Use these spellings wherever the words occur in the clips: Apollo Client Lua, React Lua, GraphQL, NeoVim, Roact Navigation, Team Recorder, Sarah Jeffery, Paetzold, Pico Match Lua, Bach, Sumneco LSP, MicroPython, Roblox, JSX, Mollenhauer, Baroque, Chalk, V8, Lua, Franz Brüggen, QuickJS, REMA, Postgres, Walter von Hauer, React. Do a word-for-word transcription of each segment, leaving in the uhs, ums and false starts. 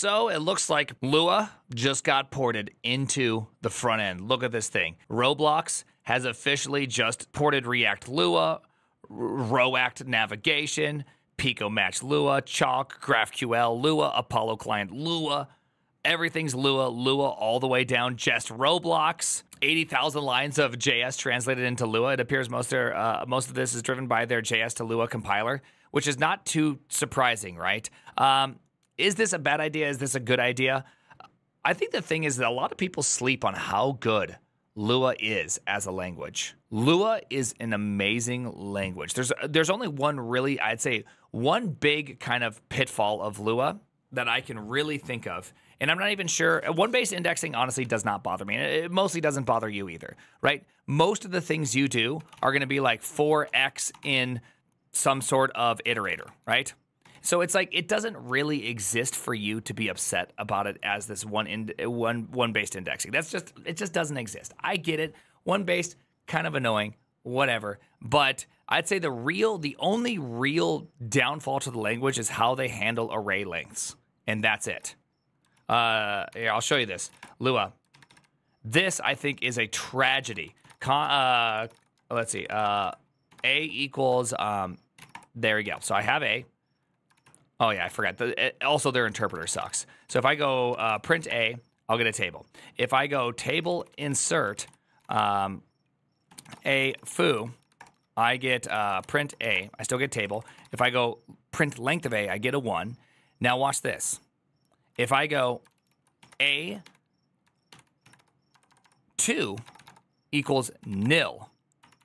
So it looks like Lua just got ported into the front end. Look at this thing. Roblox has officially just ported React Lua, Roact Navigation, Pico Match Lua, Chalk, GraphQL Lua, Apollo Client Lua. Everything's Lua, Lua all the way down, just Roblox. eighty thousand lines of J S translated into Lua. It appears most of, their, uh, most of this is driven by their J S to Lua compiler, which is not too surprising, right? Um, is this a bad idea? Is this a good idea? I think the thing is that a lot of people sleep on how good Lua is as a language. Lua is an amazing language. There's, there's only one really, I'd say, one big kind of pitfall of Lua that I can really think of. And I'm not even sure, one-based indexing honestly does not bother me. It mostly doesn't bother you either, right? Most of the things you do are gonna be like four x in some sort of iterator, right? So it's like, it doesn't really exist for you to be upset about it as this one in, one, one-based indexing. That's just, it just doesn't exist. I get it, one-based, kind of annoying, whatever. But I'd say the real, the only real downfall to the language is how they handle array lengths, and that's it. Uh, here, I'll show you this. Lua. This, I think, is a tragedy. Con uh, let's see. Uh, A equals, um, there we go. So I have A. Oh, yeah, I forgot. The, it, also, their interpreter sucks. So if I go uh, print A, I'll get a table. If I go table insert um, A foo, I get uh, print A. I still get table. If I go print length of A, I get a one. Now watch this. If I go A two equals nil,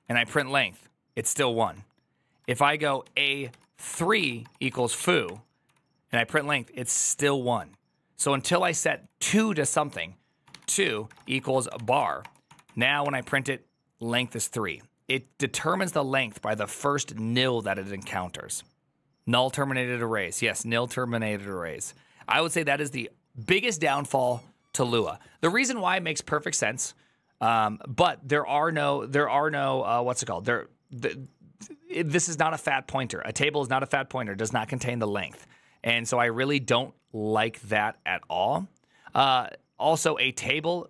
and I print length, it's still one. If I go A three equals foo, and I print length, it's still one. So until I set two to something, two equals a bar. Now when I print it, length is three. It determines the length by the first nil that it encounters. Null terminated arrays. Yes, nil terminated arrays. I would say that is the biggest downfall to Lua. The reason why it makes perfect sense, um, but there are no, there are no, uh, what's it called? There, the, it, this is not a fat pointer. A table is not a fat pointer. It does not contain the length, and so I really don't like that at all. Uh, also, a table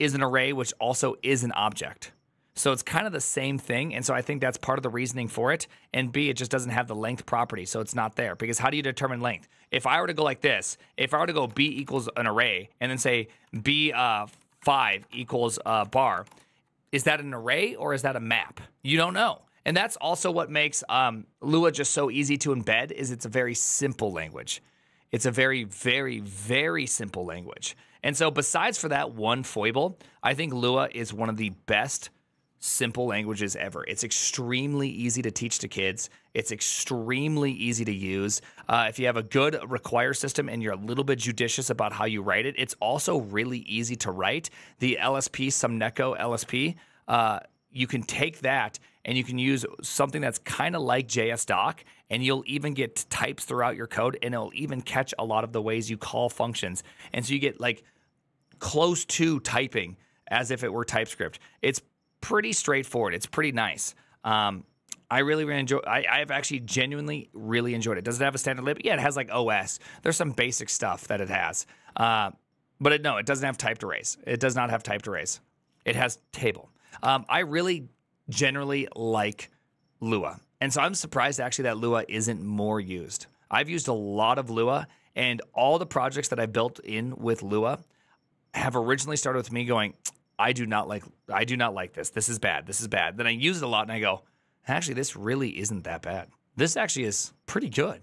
is an array, which also is an object. So it's kind of the same thing, and so I think that's part of the reasoning for it. And B, it just doesn't have the length property, so it's not there. Because how do you determine length? If I were to go like this, if I were to go B equals an array, and then say B uh, five equals uh, bar, is that an array or is that a map? You don't know. And that's also what makes um, Lua just so easy to embed, is it's a very simple language. It's a very, very, very simple language. And so besides for that one foible, I think Lua is one of the best simple languages ever. It's extremely easy to teach to kids. It's extremely easy to use. Uh, if you have a good require system and you're a little bit judicious about how you write it, it's also really easy to write. The L S P, Sumneco L S P, uh, you can take that and you can use something that's kind of like J S doc, and you'll even get types throughout your code, and it'll even catch a lot of the ways you call functions. And so you get like close to typing as if it were TypeScript. It's pretty straightforward. It's pretty nice. Um, I really, really enjoy. I, I've actually genuinely really enjoyed it. Does it have a standard lib? Yeah, it has like O S. There's some basic stuff that it has, uh, but it, no, it doesn't have typed arrays. It does not have typed arrays. It has table. Um, I really generally like Lua, and so I'm surprised actually that Lua isn't more used. I've used a lot of Lua, and all the projects that I built in with Lua have originally started with me going, I do not like, I do not like this. This is bad. This is bad. Then I use it a lot and I go, actually, this really isn't that bad. This actually is pretty good.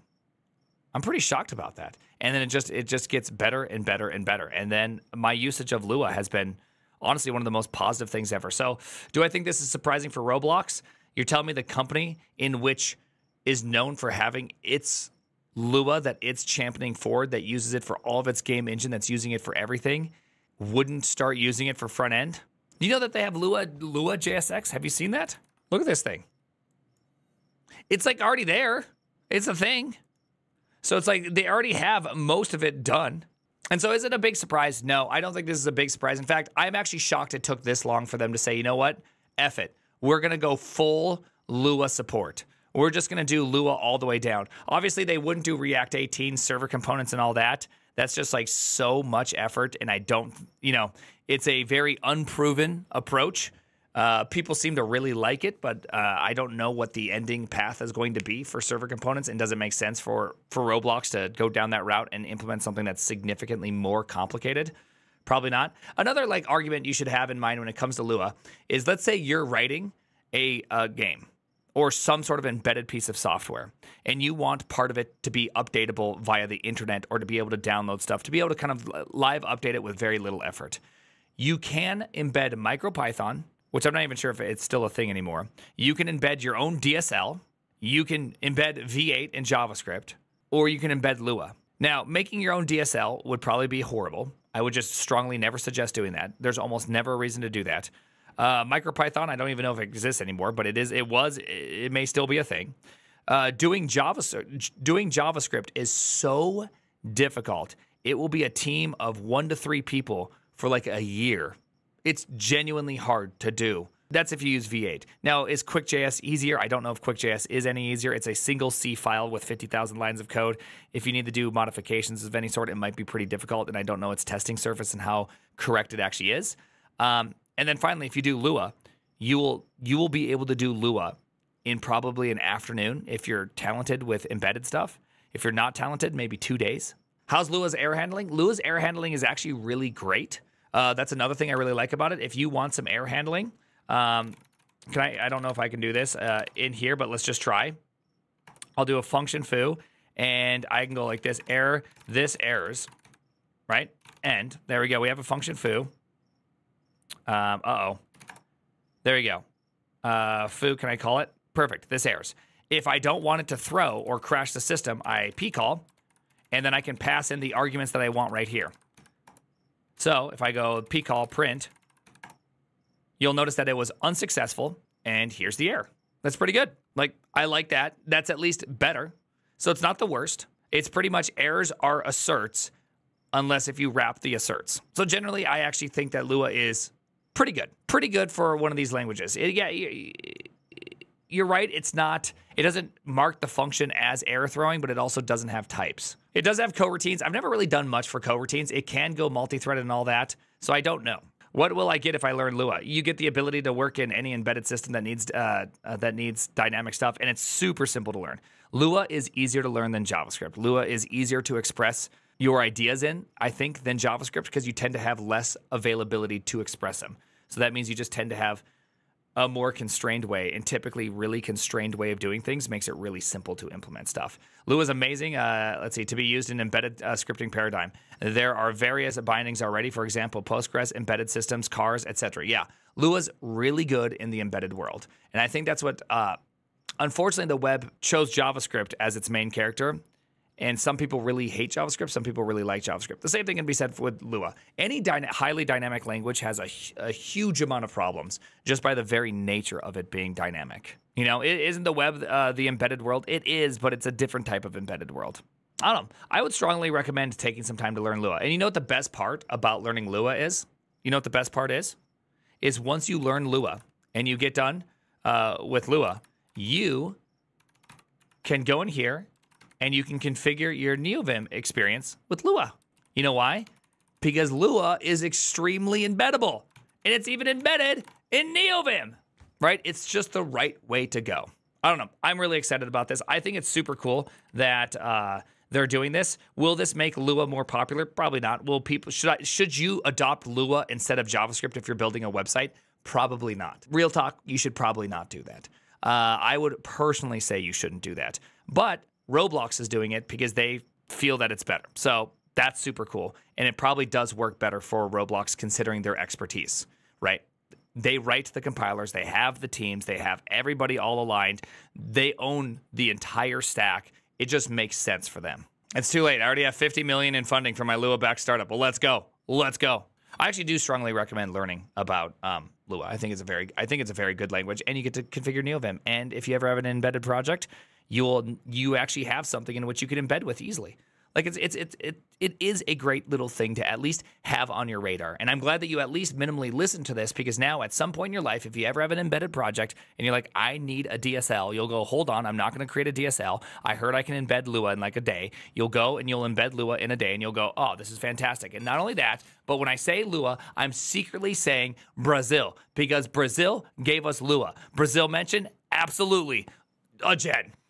I'm pretty shocked about that. And then it just, it just gets better and better and better. And then my usage of Lua has been honestly one of the most positive things ever. So do I think this is surprising for Roblox? You're telling me the company in which is known for having its Lua that it's championing forward, that uses it for all of its game engine, that's using it for everything, wouldn't start using it for front end? You know that they have Lua, Lua J S X? Have you seen that? Look at this thing. It's like already there. It's a thing. So it's like they already have most of it done. And so is it a big surprise? No, I don't think this is a big surprise. In fact, I'm actually shocked it took this long for them to say, you know what? F it. We're going to go full Lua support. We're just going to do Lua all the way down. Obviously, they wouldn't do React eighteen server components and all that. That's just like so much effort. And I don't, you know, it's a very unproven approach. Uh, people seem to really like it, but uh, I don't know what the ending path is going to be for server components, and does it make sense for, for Roblox to go down that route and implement something that's significantly more complicated? Probably not. Another like argument you should have in mind when it comes to Lua is, let's say you're writing a, a game or some sort of embedded piece of software, and you want part of it to be updatable via the internet or to be able to download stuff, to be able to kind of live update it with very little effort. You can embed MicroPython, which I'm not even sure if it's still a thing anymore. You can embed your own D S L. You can embed V eight in JavaScript, or you can embed Lua. Now, making your own D S L would probably be horrible. I would just strongly never suggest doing that. There's almost never a reason to do that. Uh, MicroPython, I don't even know if it exists anymore, but it is, it was, it may still be a thing. Uh, doing Java, doing JavaScript is so difficult. It will be a team of one to three people for like a year. It's genuinely hard to do. That's if you use V eight. Now, is QuickJS easier? I don't know if QuickJS is any easier. It's a single C file with fifty thousand lines of code. If you need to do modifications of any sort, it might be pretty difficult, and I don't know its testing surface and how correct it actually is. Um, and then finally, if you do Lua, you will, you will be able to do Lua in probably an afternoon if you're talented with embedded stuff. If you're not talented, maybe two days. How's Lua's error handling? Lua's error handling is actually really great. Uh, that's another thing I really like about it. If you want some error handling, um, can I, I don't know if I can do this uh, in here, but let's just try. I'll do a function foo, and I can go like this, error, this errors, right? And there we go. We have a function foo. Um, uh-oh. There we go. Uh, foo, can I call it? Perfect. This errors. If I don't want it to throw or crash the system, I pcall, and then I can pass in the arguments that I want right here. So if I go pcall print, you'll notice that it was unsuccessful, and here's the error. That's pretty good. Like, I like that. That's at least better. So it's not the worst. It's pretty much errors are asserts, unless if you wrap the asserts. So generally, I actually think that Lua is pretty good. Pretty good for one of these languages. It, yeah, you're right. It's not, it doesn't mark the function as error throwing, but it also doesn't have types. It does have coroutines. I've never really done much for coroutines. It can go multi-threaded and all that, so I don't know. What will I get if I learn Lua? You get the ability to work in any embedded system that needs uh, uh, that needs dynamic stuff, and it's super simple to learn. Lua is easier to learn than JavaScript. Lua is easier to express your ideas in, I think, than JavaScript, because you tend to have less availability to express them. So that means you just tend to have a more constrained way, and typically really constrained way of doing things makes it really simple to implement stuff. Lua is amazing. Uh, let's see, to be used in embedded uh, scripting paradigm. There are various bindings already, for example, Postgres, embedded systems, cars, et cetera. Yeah, Lua's really good in the embedded world. And I think that's what, uh, unfortunately, the web chose JavaScript as its main character. And some people really hate JavaScript. Some people really like JavaScript. The same thing can be said with Lua. Any dyna highly dynamic language has a, a huge amount of problems just by the very nature of it being dynamic. You know, it isn't the web uh, the embedded world? It is, but it's a different type of embedded world. I don't know. I would strongly recommend taking some time to learn Lua. And you know what the best part about learning Lua is? You know what the best part is? Is once you learn Lua and you get done uh, with Lua, you can go in here and you can configure your NeoVim experience with Lua. You know why? Because Lua is extremely embeddable, and it's even embedded in NeoVim, right? It's just the right way to go. I don't know. I'm really excited about this. I think it's super cool that uh, they're doing this. Will this make Lua more popular? Probably not. Will people? Should I? Should you adopt Lua instead of JavaScript if you're building a website? Probably not. Real talk. You should probably not do that. Uh, I would personally say you shouldn't do that, but Roblox is doing it because they feel that it's better. So that's super cool. And it probably does work better for Roblox considering their expertise, right? They write the compilers. They have the teams. They have everybody all aligned. They own the entire stack. It just makes sense for them. It's too late. I already have fifty million in funding for my Lua-backed startup. Well, let's go. Let's go. I actually do strongly recommend learning about um, Lua. I think it's a very, I think it's a very good language, and you get to configure NeoVim. And if you ever have an embedded project, you'll you actually have something in which you can embed with easily. Like it's it's it's it it is a great little thing to at least have on your radar. And I'm glad that you at least minimally listen to this, because now at some point in your life, if you ever have an embedded project and you're like, I need a D S L, you'll go, hold on, I'm not going to create a D S L. I heard I can embed Lua in like a day. You'll go and you'll embed Lua in a day and you'll go, oh, this is fantastic. And not only that, but when I say Lua, I'm secretly saying Brazil, because Brazil gave us Lua. Brazil mentioned, absolutely, a gen.